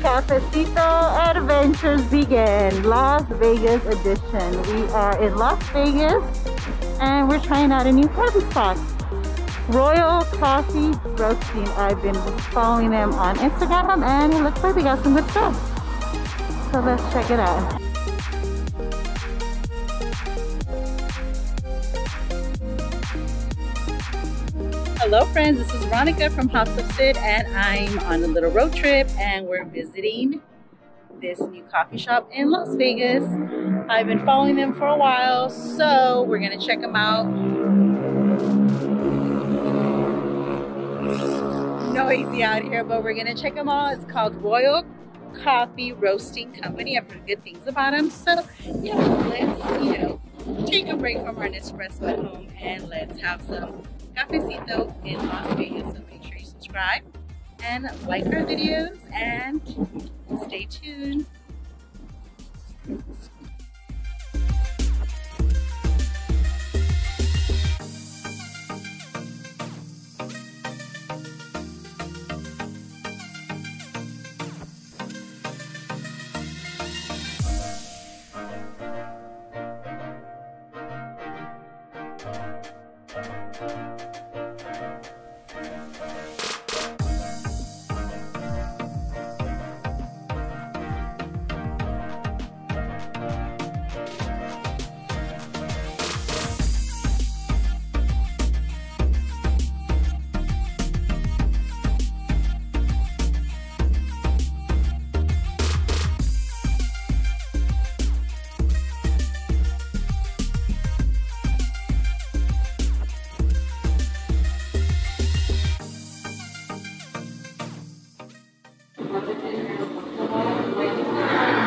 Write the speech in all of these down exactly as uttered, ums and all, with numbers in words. Cafecito Adventures Vegan Las Vegas edition. We are in Las Vegas and we're trying out a new coffee spot. Royal Coffee Roasting. I've been following them on Instagram and it looks like they got some good stuff. So let's check it out. Hello friends, this is Veronica from House of Cid and I'm on a little road trip and we're visiting this new coffee shop in Las Vegas. I've been following them for a while, so we're gonna check them out. Noisy out here, but we're gonna check them out. It's called Royal Coffee Roasting Company. I've heard good things about them, so yeah, let's, you know, take a break from our Nespresso at home and let's have some cafecito in Las Vegas. So make sure you subscribe and like our videos and stay tuned.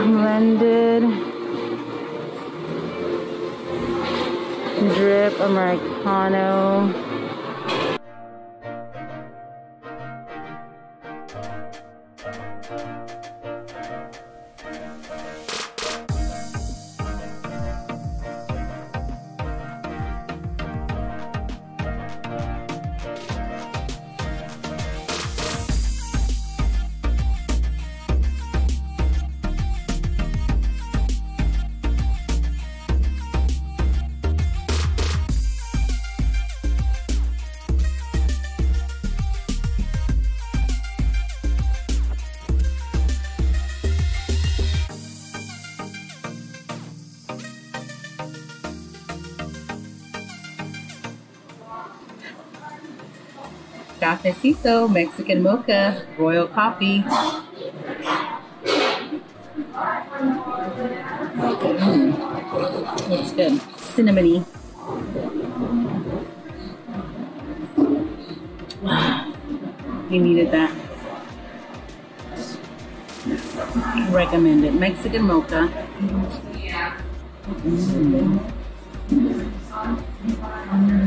Blended drip Americano. Cafecito, Mexican mocha, Royal Coffee. Mm. It's good. Cinnamony. You needed that. Recommend it. Mexican mocha. Mm.